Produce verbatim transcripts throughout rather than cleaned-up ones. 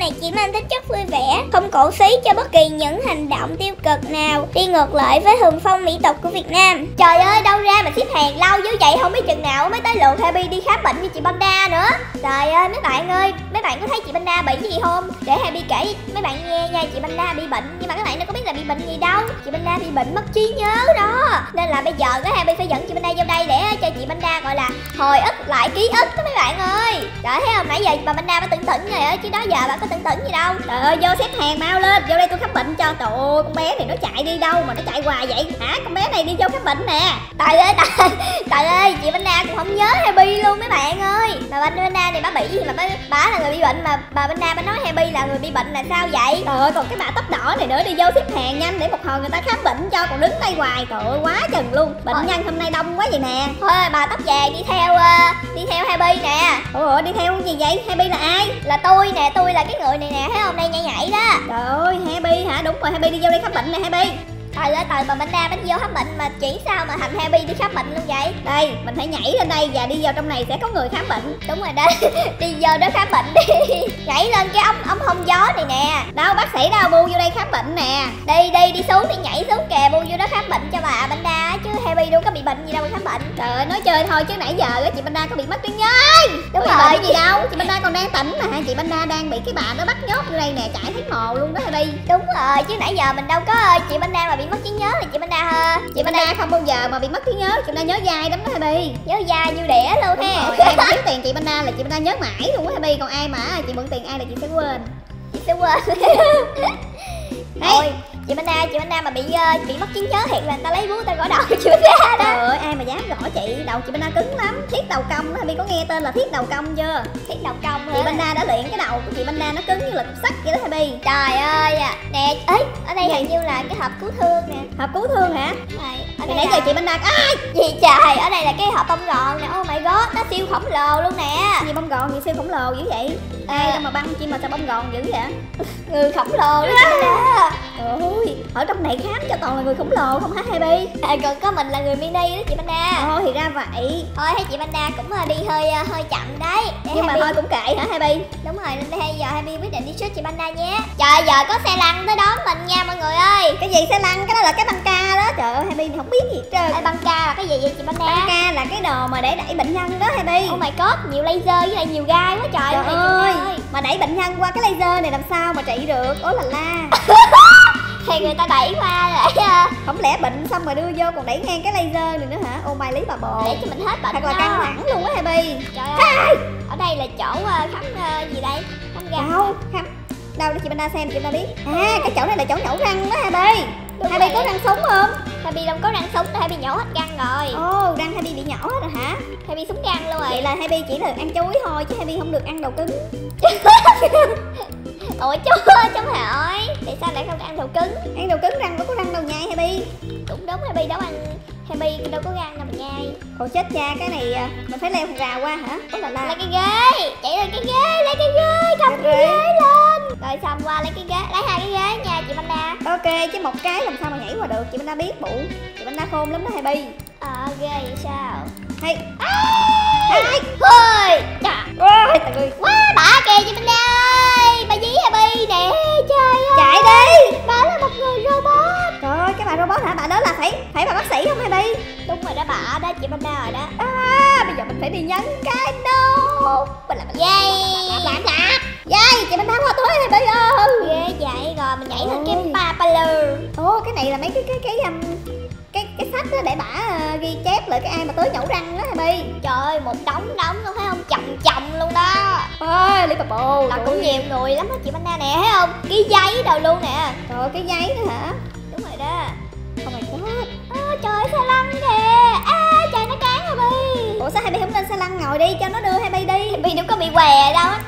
này chỉ mang tính chất vui vẻ, không cổ xí cho bất kỳ những hành động tiêu cực nào, đi ngược lại với thuần phong mỹ tục của Việt Nam. Trời ơi, đâu ra mà xếp hàng lâu dữ vậy, không biết chừng nào mới tới lượt Happy đi khám bệnh như chị Panda nữa. Trời ơi mấy bạn ơi, mấy bạn có thấy chị Panda bị cái gì không? Để Happy kể với mấy bạn nghe nha. Chị Panda bị bệnh nhưng mà các bạn nó có biết là bị bệnh gì đâu, chị Panda bị bệnh mất trí nhớ đó, nên là bây giờ cái Happy phải dẫn chị Panda vô đây để cho chị Panda gọi là hồi ức lại ký ức đó mấy bạn ơi. Trời thấy không, nãy giờ bà Panda bà tỉnh tỉnh rồi á, chứ đó giờ bà có tỉnh tỉnh gì đâu. Trời ơi vô xếp hàng mau lên, vô đây tôi khám bệnh cho. Trời ơi con bé này nó chạy đi đâu mà nó chạy hoài vậy hả? Con bé này đi vô khám bệnh nè. Trời ơi trời, trời ơi chị Panda cũng không nhớ Happy luôn mấy bạn ơi. Mà bà Panda này bà bị gì mà bà, bà là người bị bệnh mà bà Panda bà nói Happy là người bị bệnh là sao vậy? Trời ơi còn cái bà tóc đỏ này nữa đi vô xếp hàng nhanh để một hồi người ta khám bệnh cho, còn đứng đây hoài. Trời ơi quá chừng luôn, bệnh Ôi. nhân hôm nay đông quá vậy nè. Thôi bà tóc vàng đi theo uh, đi theo Happy nè. Ủa đi theo gì vậy? Happy là ai? Là tôi nè, tôi là cái người này nè, thấy không, đây nhảy nhảy đó. Trời ơi Happy hả? Đúng rồi Happy đi vô đây khám bệnh nè Happy. Trời ơi trời, bà Panda bánh vô khám bệnh mà chỉ sao mà thành Happy đi khám bệnh luôn vậy? Đây mình phải nhảy lên đây và đi vào trong này sẽ có người khám bệnh. Đúng rồi đó đi vô đó khám bệnh đi. Nhảy lên cái ống ống hông gió này nè. Đâu bác sĩ đâu, bu vô đây khám bệnh nè. Đi đi đi xuống đi, nhảy xuống kìa, bu vô đó khám bệnh cho bà Panda chứ Happy đâu có bị bệnh gì đâu mà khám bệnh. Trời ơi nói chơi thôi chứ nãy giờ á chị Panda có bị mất tiếng nhớ. Đúng rồi, bệnh gì đâu, chị Panda còn đang tỉnh mà. Chị Panda đang bị cái bà nó bắt nhốt vô đây nè, chảy thấy mồ luôn đó Happy. Đúng rồi chứ nãy giờ mình đâu có chị Panda mà bị mất trí nhớ là chị Panda ha. Chị Panda không bao giờ mà bị mất trí nhớ, chị Panda nhớ dai lắm đó Happy. Nhớ dai như đĩa luôn ha. Ai mà thiếu tiền chị Panda là chị Panda nhớ mãi luôn á Happy. Còn ai mà chị mượn tiền ai là chị sẽ quên. Chị sẽ quên. Ôi chị Panda, chị Panda mà bị uh, bị mất trí nhớ thiệt là người ta lấy búa ta gõ đầu chị Panda đó. Trời ơi ai mà dám gõ chị, đầu chị Panda cứng lắm. Thiết đầu công, Happy có nghe tên là thiết đầu công chưa? Thiết đầu công hả? Chị Panda đã luyện cái đầu của chị Panda nó cứng như là cục sắt vậy đó Happy. Trời ơi à. Nè ấy, ở đây hình như là cái hộp cứu thương nè. Hộp cứu thương hả? Đúng rồi. Ở đây nãy giờ chị Panda ai gì trời, ở đây là cái hộp bông gòn nè. Oh my god, nó siêu khổng lồ luôn nè. Gì bông gòn gì siêu khổng lồ dữ vậy? Ai đâu mà băng chim mà sao bông gòn dữ vậy? Người khổng lồ đó. Ôi, ở trong này khám cho toàn là người khổng lồ không hả Happy? À, còn có mình là người mini đó chị Panda. Thôi thì ra vậy. Thôi thấy chị Panda cũng đi hơi hơi chậm đấy. Để nhưng Happy... mà thôi cũng kệ hả Happy? Đúng rồi, nên bây giờ Happy quyết định đi trước chị Panda nhé. Trời giờ có xe lăn tới đón mình nha mọi người ơi. Cái gì xe lăn? Cái đó là cái băng ca đó. Trời ơi Happy không biết gì hết trơn. Ê, băng ca là cái gì vậy chị Panda? Băng ca là cái đồ mà để đẩy bệnh nhân đó Happy. Oh my god, nhiều laser với lại nhiều gai quá trời. Trời ơi. ơi. Mà đẩy bệnh nhân qua cái laser này làm sao mà trị được? Ố là la. Thì người ta đẩy qua để uh... không lẽ bệnh xong rồi đưa vô còn đẩy ngang cái laser này nữa hả? Ô mai lý bà bồ, để cho mình hết bệnh thật là căng thẳng luôn á Happy. Trời ơi ở đây là chỗ uh, khám uh, gì đây? Khám răng đâu khám đâu để chị Panda xem chị Panda biết. À cái chỗ này là chỗ nhổ răng đó Happy. Happy có răng súng không? Happy không có răng súng, Happy nhổ hết răng rồi. Ô, oh, răng Happy bị nhổ hết rồi hả? Happy súng răng luôn rồi. Vậy là Happy chỉ được ăn chuối thôi chứ Happy không được ăn đầu cứng. Ủa chú, chú hỏi tại sao lại không ăn đầu cứng? Ăn đầu cứng răng đâu có răng đâu nhai Happy. Cũng đúng Happy đâu ăn, Happy đâu có răng nào mà nhai. Ồ chết cha, cái này mình phải leo thằng rào qua hả? Ủa là la. Lấy cái ghế, chạy lên cái ghế, lấy cái ghế, cầm cái ghế lên. Rồi xong qua lấy cái ghế, lấy hai cái ghế nha chị Panda. Ok, chứ một cái làm sao mà nhảy qua được, chị Panda biết bụ. Chị Panda khôn lắm đó Happy. Ờ ghê vậy sao? Hay. Ai. Thôi. Trời ơi. Quá bả kìa chị Panda ơi. Bà dí Happy nè. Trời ơi. Chạy đi. Bà là một người robot. Trời ơi, cái bà robot hả? Bà đó là phải phải bà bác sĩ không Happy? Đúng rồi đó bà đó chị Panda rồi đó. À, bây giờ mình phải đi nhấn cái nút. Mình làm dây. Làm làm. Dây chị Panda qua túi Happy ơi. Ghê vậy rồi mình nhảy lên cái propeller. Ồ cái này là mấy cái cái cái um... cái cái sách đó để bả uh, ghi chép lại cái ai mà tới nhổ răng đó Happy. Trời ơi một đống đống luôn thấy không, chồng chồng luôn đó. Ôi lý bà bồ là cũng nhiều người lắm đó chị Panda nè thấy không, cái giấy đầu luôn nè. Trời ơi cái giấy nữa hả? Đúng rồi đó. Không phải chết. À, trời xe lăn kìa. À trời nó cán Happy. Ủa sao Happy không lên xe lăn ngồi đi cho nó đưa Happy đi? Happy đâu có bị què đâu á.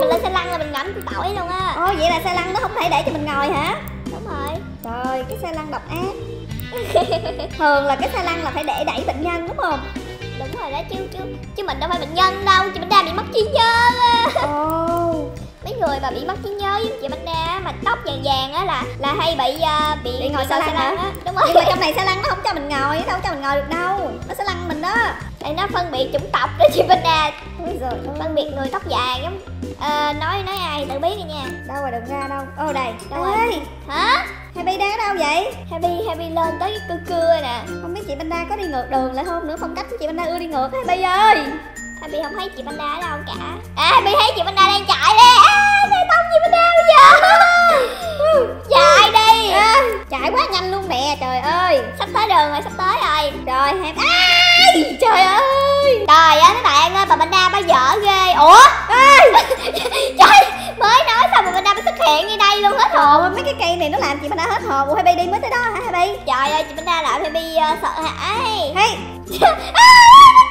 Mình lên xe lăn là mình ngẫm tỏi luôn á. Ồ vậy là xe lăn nó không thể để cho mình ngồi hả? Đúng rồi. Trời cái xe lăn độc ác. Thường là cái xe lăn là phải để đẩy bệnh nhân đúng không? Đúng rồi đó chứ chứ chứ mình đâu phải bệnh nhân đâu, chị Panda bị mất trí nhớ. Oh. Mấy người mà bị mất trí nhớ với chị Panda mà tóc vàng vàng á là là hay bị uh, bị, bị ngồi xe lăn á. Đúng rồi. Nhưng mà trong này xe lăn nó không cho mình ngồi, nó không cho mình ngồi được đâu, nó sẽ lăn mình đó. Đây nó phân biệt chủng tộc đó chị Panda. Ôi giời, phân biệt người tóc vàng giống. Ờ, nói nói ai tự biết đi nha. mà đừng ra đâu. Ô đây, đâu rồi? Hả? Happy đang ở đâu vậy? Happy Happy lên tới cái cưa cưa nè. Không biết chị Panda có đi ngược đường lại không nữa, phong cách của chị Panda ưa đi ngược. Happy ơi, Happy không thấy chị Panda ở đâu cả. À, Happy thấy chị Panda đang chạy đi. À, đây tông chị Panda bây giờ. Chạy đi. À, chạy quá nhanh luôn nè, trời ơi. Sắp tới đường rồi, sắp tới rồi. Rồi Happy. À, trời ơi. Trời ơi các bạn ơi, bà Panda bà dở ghê. Ủa? À. Trời, mới nói xong mà Panda mới xuất hiện ngay đây luôn, hết hồn. Mấy cái cây này nó làm chị Panda hết hồn. Ủa Happy đi mới tới đó hả Happy? Trời ơi chị Panda làm Happy uh, sợ hãi. Hey.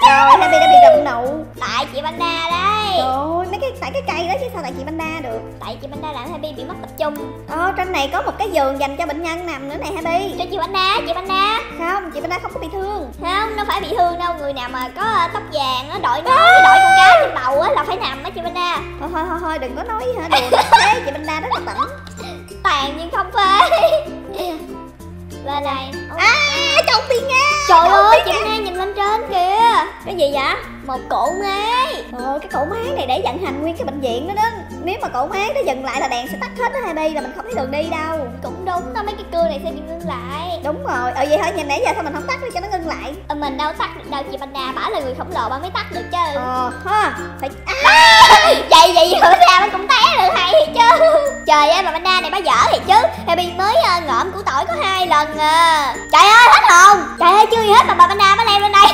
Rồi Happy đã bị đụng nụ. Tại chị Panda đấy. Trời ơi, mấy cái tại cái cây đó chứ sao tại chị Panda được. Tại chị Panda làm Happy bị mất tập trung. Ờ, trong này có một cái giường dành cho bệnh nhân nằm nữa này Happy. Cho chị Panda, chị Panda. Không, chị Panda không có bị thương. Không, nó phải bị thương đâu, người nào mà có tóc vàng á, đội nón, đội con cá trên đầu á là phải nằm á chị Panda. Thôi thôi thôi đừng có nói hả, đùa thế chị Panda rất là tỉnh. Tàn nhưng không phê. Lên đây. À, trông tiền nghe. Trời ơi, chị Panda nhìn lên trên kìa. Cái gì vậy? Một cỗ máy. Ờ, cái cỗ máy này để vận hành nguyên cái bệnh viện đó đó. Nếu mà cỗ máy nó dừng lại là đèn sẽ tắt hết đó Happy, là mình không thấy đường đi đâu. Cũng đúng đó, mấy cái cưa này sẽ bị ngưng lại. Đúng rồi, ờ vậy hả, nhìn nãy giờ sao mình không tắt đi cho nó ngưng lại. Ờ, mình đâu tắt được đâu, chị Panda bả là người khổng lồ bả mới tắt được chứ. Ờ ha, phải à, vậy vậy bữa ra bả cũng té được hay thì chứ. Trời ơi bà Panda này bả dở thì chứ. Happy mới uh, ngộm củ tỏi có hai lần à. Trời ơi hết hồn. Trời ơi chưa gì hết mà bà Panda bả leo lên đây.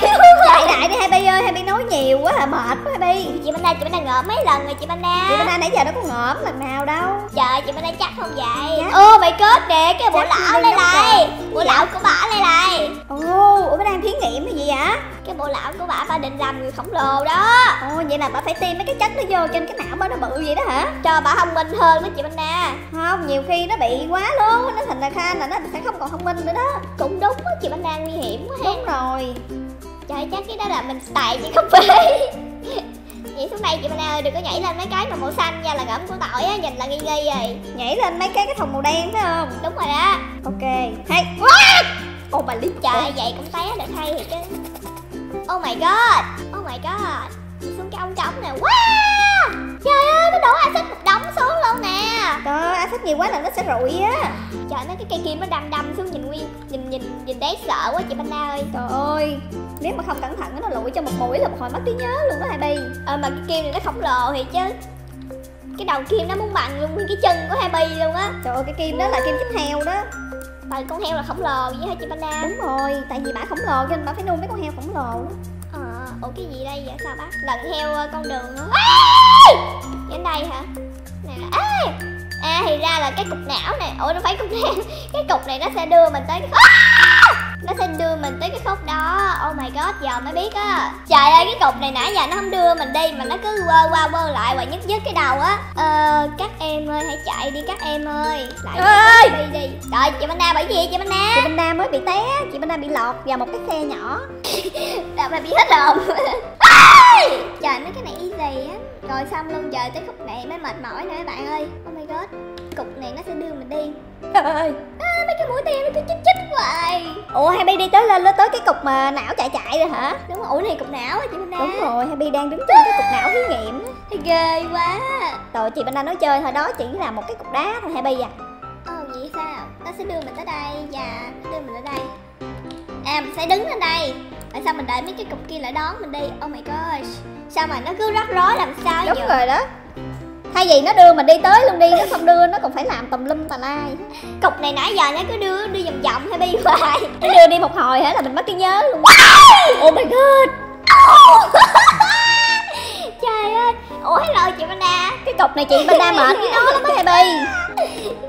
Trời đại đi Happy ơi, Happy nói nhiều quá à, mệt quá Happy. Chị Panda chị Panda ngộm mấy lần rồi chị Panda. Chị Panda nãy giờ nó có ngộm lần nào đâu. Trời chị Panda chắc không vậy. Ô mày kết nè, cái bộ lão lên đây. Bộ lão của bả lên đây. Ồ, ủa bả đang thí nghiệm hay gì vậy? Cái bộ lão của bả bả định làm người khổng lồ đó. Ồ vậy là bả phải tiêm mấy cái chất nó vô trên cái não bả nó bự vậy đó hả? Cho bả thông minh hơn đó chị Panda. Không, nhiều khi nó bị quá luôn, nó thành ra khan là nó sẽ không còn thông minh nữa đó. Cũng đúng á, chị Panda nguy hiểm quá ha. Đúng rồi. Trời chắc cái đó là mình tày chứ không phải. Nhảy xuống đây chị Panda ơi, đừng có nhảy lên mấy cái mà màu xanh nha, là ngậm của tỏi á, nhìn là nghi nghi rồi. Nhảy lên mấy cái cái thùng màu đen phải không? Đúng rồi đó. Ok. Hay quá. Ô bà lý trời vậy cũng té lại hay thiệt chứ. Oh my god. Oh my god. Xuống cái ông trống nè. Wow. Trời ơi nó đổ axit một đống xuống luôn nè. Trời ơi axit nhiều quá là nó sẽ rụi á. Trời nó cái cây kim nó đâm đâm xuống nhìn nguyên nhìn nhìn nhìn đấy sợ quá chị Panda ơi. Trời ơi. Nếu mà không cẩn thận nó lụi cho một mũi là một hồi mất trí nhớ luôn đó Happy. Ờ mà cái kim này nó khổng lồ thì chứ. Cái đầu kim nó muốn bằng luôn nguyên cái chân của Happy luôn á. Trời ơi cái kim đó là kim chích heo đó. Tại con heo là khổng lồ vậy hả chị Panda? Đúng rồi, tại vì bả khổng lồ cho nên bả phải nuôi mấy con heo khổng lồ. Ờ, ủa cái gì đây vậy sao bác? Lần heo con đường nữa. Đến đây hả? Này là à, à thì ra là cái cục não này. Ủa nó phải cục não. Cái cục này nó sẽ đưa mình tới cái à! Nó sẽ đưa mình tới cái khúc đó. Oh my god, giờ mới biết á. Trời ơi cái cục này nãy giờ nó không đưa mình đi mà nó cứ qua qua qua lại và nhức nhức cái đầu á. Ờ các em ơi hãy chạy đi các em ơi. Lại ơi đi đi. Trời chị Panda bởi vì chị Panda. Chị Panda mới bị té, chị Panda bị lọt vào một cái xe nhỏ. Đã bị hết hồn. Trời mấy cái này easy á. Rồi xong luôn, giờ tới khúc này mới mệt mỏi nè các bạn ơi. Oh my god, cục này nó sẽ đưa mình đi. Trời ơi à, mấy cái mũi tên nó cứ chích chích hoài. Ủa Happy đi tới lên tới cái cục mà não chạy chạy rồi hả? Đúng rồi, ủa này cục não á chị Panda. Đúng rồi, Happy đang đứng trên cái cục não thí nghiệm. Thấy ghê quá. Trời chị Panda nói chơi thôi đó chỉ là một cái cục đá thôi Happy à. Ờ vậy sao? Nó sẽ đưa mình tới đây và đưa mình tới đây. À mình sẽ đứng lên đây. Tại sao mình đợi mấy cái cục kia lại đón mình đi? Oh my god. Sao mà nó cứ rắc rối làm sao vậy? Đúng rồi đó. Thay vì nó đưa mình đi tới luôn đi, nó không đưa, nó còn phải làm tùm lum tà lai. Cục này nãy giờ nó cứ đưa đưa vòng vòng hay đi hoài. Nó đưa đi một hồi hả là mình mất cái nhớ luôn. Oh my god. Trời ơi. Ủa rồi chị Panda. Cái cục này chị Panda mệt với nó lắm á Happy.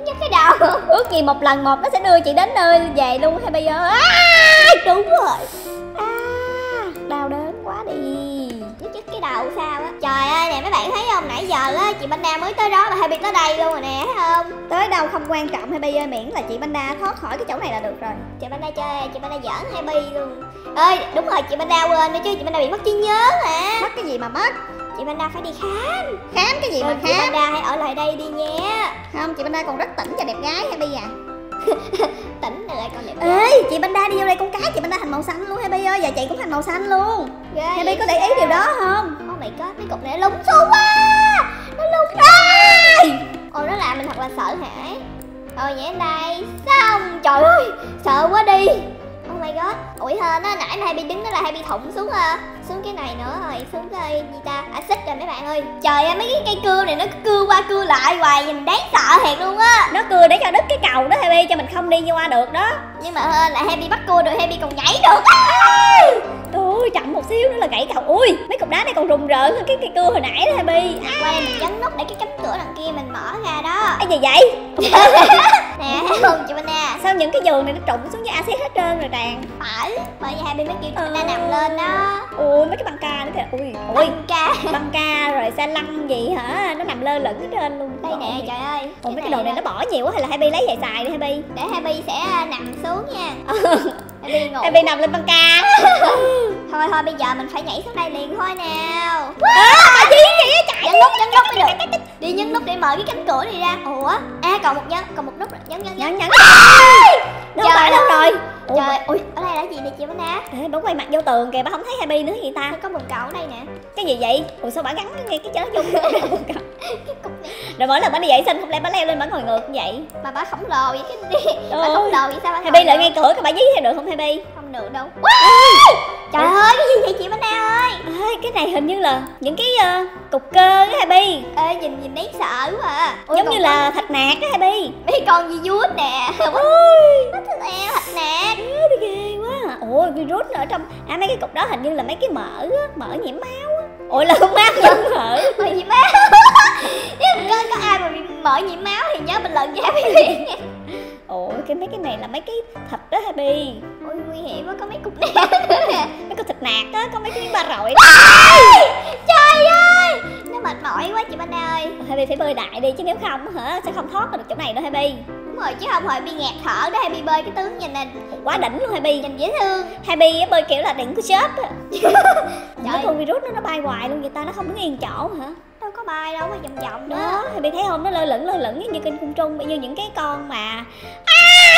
Nhắc cái đầu. Ước gì một lần một nó sẽ đưa chị đến nơi về luôn Happy ơi. À, đúng rồi. À, đau đớn quá đi. Cái đầu sao á. Trời ơi nè mấy bạn thấy không, nãy giờ á chị Panda mới tới đó mà Happy tới đây luôn rồi nè, thấy không? Tới đâu không quan trọng Happy ơi, miễn là chị Panda thoát khỏi cái chỗ này là được rồi. Chị Panda chơi, chị Panda giỡn Happy luôn. Ơi đúng rồi chị Panda quên nữa chứ, chị Panda bị mất trí nhớ hả? Mất cái gì mà mất? Chị Panda phải đi khám. Khám cái gì mà khám? Chị Panda hãy ở lại đây đi nhé. Không, chị Panda còn rất tỉnh và đẹp gái Happy à. Tỉnh rồi con đẹp gái. Ê chị Panda đi vô đây, con cá chị Panda thành màu xanh luôn Happy ơi, và chị cũng thành màu xanh luôn. Happy có để ý điều đó không? Oh my god, cái cục này nó lúng xuống quá. Nó lúng quá. Ôi nó làm mình Rồi nhảy lên đây. Xong. Trời ơi, sợ quá đi. Oh my god. Ủi hên á, nãy mà Happy đứng đó là Happy thụng xuống à, xuống cái này nữa rồi, xuống cái gì ta? À, xích rồi mấy bạn ơi. Trời ơi, mấy cái cây cưa này nó cưa qua cưa lại hoài nhìn đáng sợ thiệt luôn á. Nó cưa để cho đứt cái cầu đó Happy, cho mình không đi qua được đó. Nhưng mà hên là Happy bắt cua được, Happy còn nhảy được á. Ôi, chậm một xíu nữa là gãy cầu. Ui, mấy cục đá này còn rùng rợn hơn cái cây cưa hồi nãy đó Happy. Qua đây mình nhấn nút để cái cánh cửa đằng kia mình mở ra đó. Cái gì vậy? Nè, hôn chị mình nè. Sao những cái giường này nó trụng xuống với axit hết trơn rồi Tràng? Phải, bởi vì Happy mới kêu chúng ta nằm lên đó. Ui, mấy cái băng ca nữa kìa. Ui, ui. Băng ca. Băng ca rồi xe lăn gì hả? Nó nằm lơ lửng hết trơn luôn. Đây nè, trời ơi. Ủa, cái mấy cái đồ này nó bỏ nhiều quá hay là Happy lấy về xài đi Happy. Để Happy sẽ nằm xuống nha. Happy ngủ. Happy nằm lên băng ca. Thôi thôi bây giờ mình phải nhảy xuống đây liền thôi nào. Wow, gì vậy? Chạy nhấn nút, nhấn nút mới được. Đi nhấn nút để mở cái cánh cửa này ra. Ủa, à còn một nhấn, còn một nút rồi. Nhấn nhấn nhấn nhấn. Đâu phải đâu rồi. Trời, ui, ở đây là gì nè chị Bánh Á? Ê, bà quay mặt vô tường kìa, bà không thấy Happy nữa gì ta? Có một cầu ở đây nè. Cái gì vậy? Ủa sao bà gắn ngay cái chớ chung cái cục này. Rồi mỗi lần bà đi dậy xinh không lẽ bà leo lên bà ngồi ngược như vậy? Mà bà khổng lồ vậy cái đi. Bà khổng lồ vậy sao bà? Happy lại ngay cửa các bà dí theo được không Happy? Không được đâu. Trời ơi, cái gì vậy chị Bánh Á ơi? Ê, cái này hình như là những cái uh, cục cơ đó Happy. Ê, nhìn nhìn đáng sợ quá à. Ôi, giống như là thạch nạc đó Happy. Mấy con gì vuốt nè. Ôi, nó thật eo thạch nạc. Ê, ghê quá à. Ôi, virus ở trong. À, mấy cái cục đó hình như là mấy cái mỡ á, mỡ nhiễm máu á. Ôi, là không máu nhiễm mỡ. Mỡ nhiễm máu. Nếu có, có ai mà bị mỡ nhiễm máu thì nhớ bình luận cho Happy liền nha. Ôi, cái mấy cái này là mấy cái thịt đó Happy. Ôi, nguy hiểm quá, có mấy cục nè. Mấy cục thịt nạc á, có mấy cái miếng ba rọi đó. Trời ơi, nó mệt mỏi quá chị Banh ơi. Happy phải bơi đại đi chứ nếu không hả sẽ không thoát được chỗ này đâu Happy. Rồi chứ không hồi bị ngạt thở đó Happy bơi cái tướng nhìn này quá đỉnh luôn Happy, nhìn dễ thương. Happy bơi kiểu là đỉnh của shop. Trời, con virus nó nó bay hoài luôn vậy ta, nó không đứng yên chỗ hả? Đâu có bay đâu, nó vòng vòng đó. Đó Happy thấy không, nó lơ lửng lơ lửng như kênh cung trung, như những cái con mà à!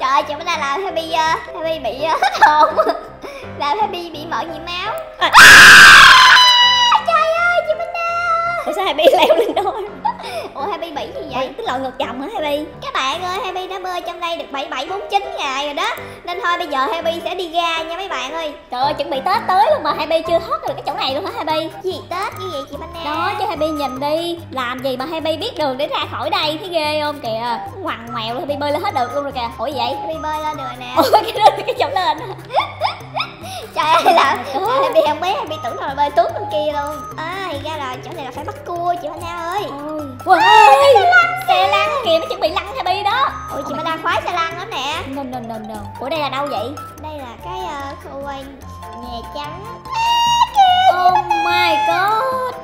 Trời ơi, chị mới ra làm Happy uh, Happy bị uh, hết hồn. Làm Happy bị mỡ nhiễm máu. À! À! Trời ơi chị mới ra. Ủa sao Happy leo lên đó? Ủa Happy bị gì vậy? Ủa, tức lộn ngược dòng hả Happy? Các bạn ơi, Happy đã bơi trong đây được bảy bảy bốn chín ngày rồi đó. Nên thôi bây giờ Happy sẽ đi ra nha mấy bạn ơi. Trời ơi, chuẩn bị Tết tới luôn mà Happy chưa thoát được cái chỗ này luôn hả Happy? Gì Tết như vậy chị Banh Nè? Đó chứ Happy nhìn đi, làm gì mà Happy biết đường để ra khỏi đây, thấy ghê không kìa. Ngoằn ngoèo Happy bơi lên hết được luôn rồi kìa. Ủa vậy? Happy bơi lên được rồi nè. Ủa cái đó cái chỗ lên. Trời ơi là Happy không biết, Happy tưởng là bơi tuốt bên kia luôn. À thì ra là chỗ này là phải bắt cua chị Banh ơi. Ôi. Wow, à, xe lăn kìa, nó chuẩn bị lăn Happy đó. Ủa chị mới đang khoái xe lăn lắm nè. No, no, no, no. Ủa đây là đâu vậy? Đây là cái uh, khu nhà trắng. Oh my god.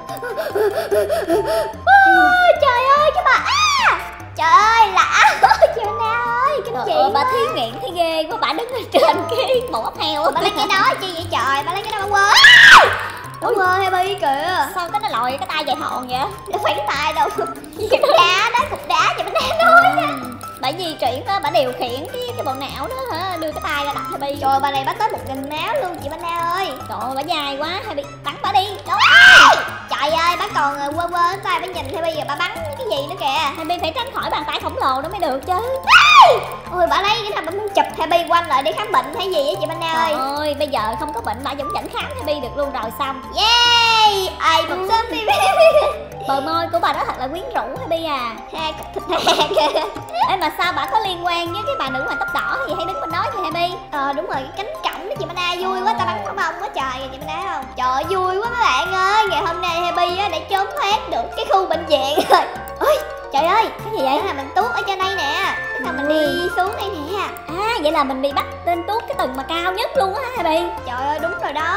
Oh, trời ơi cái bà à, trời ơi lạ. Chị Na ơi, cái chị bà thí nghiệm thấy ghê quá, bà đứng ở trên cái bộ ốc heo. Bà lấy cái đó chi vậy trời, bà lấy cái đó bà quên. Ôi ơi Happy kìa. Sao cái nó lòi cái tay dài hòn vậy? Đâu phải cái tay đâu. Cục đá đó, cục đá vậy mình đang nói nha. Bà di chuyển đó, bà điều khiển cái cái bộ não đó hả? Đưa cái tay ra đập Happy. Trời bà này bắt tới một nghìn máu luôn chị Banh ơi. Trời ơi bà dài quá Happy, bắn bà đi. Đâu ơi. Trời ơi bà còn quơ quơ cái tay bà nhìn Happy giờ bà bắn cái gì nữa kìa. Happy phải tránh khỏi bàn tay khổng lồ nó mới được chứ. Ôi bà lấy cái thằng bà muốn chụp Happy quanh lại để khám bệnh hay gì vậy chị Banh ơi? Trời ơi bây giờ không có bệnh bà vẫn dẫn khám Happy được luôn rồi xong. Yay! Ai một sớm đi. Bờ môi của bà đó thật là quyến rũ Happy à. Hai cục thịt nạc kìa. Ê mà sao bà có liên quan với cái bà nữ mà tóc đỏ thì hay đứng bên đó vậy Happy? Ờ đúng rồi, cái cánh cổng đó chị Banh A vui quá ta bắn không ông quá trời rồi chị Banh A không? Trời vui quá mấy bạn ơi, ngày hôm nay Happy á đã trốn thoát được cái khu bệnh viện rồi. Ôi trời ơi, cái gì vậy? Đó là mình tuốt ở trên đây nè. Tức là mình đi xuống đây nè. À vậy là mình bị bắt lên tuốt cái tầng mà cao nhất luôn á hả Happy? Trời ơi đúng rồi đó.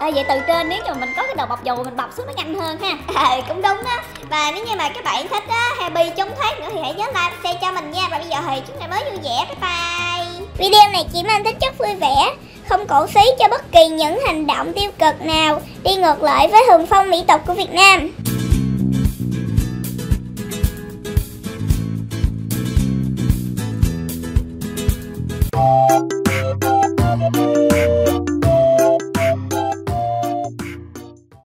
À, vậy từ trên nếu mà mình có cái đầu bọc dù mình bọc xuống nó nhanh hơn ha. À cũng đúng á. Và nếu như mà các bạn thích á Happy trốn thoát nữa thì hãy nhớ like, share cho mình nha. Và bây giờ thì chúng ta mới vui vẻ. Bye bye. Video này chỉ mang tính chất vui vẻ, không cổ suý cho bất kỳ những hành động tiêu cực nào đi ngược lại với thuần phong mỹ tục của Việt Nam.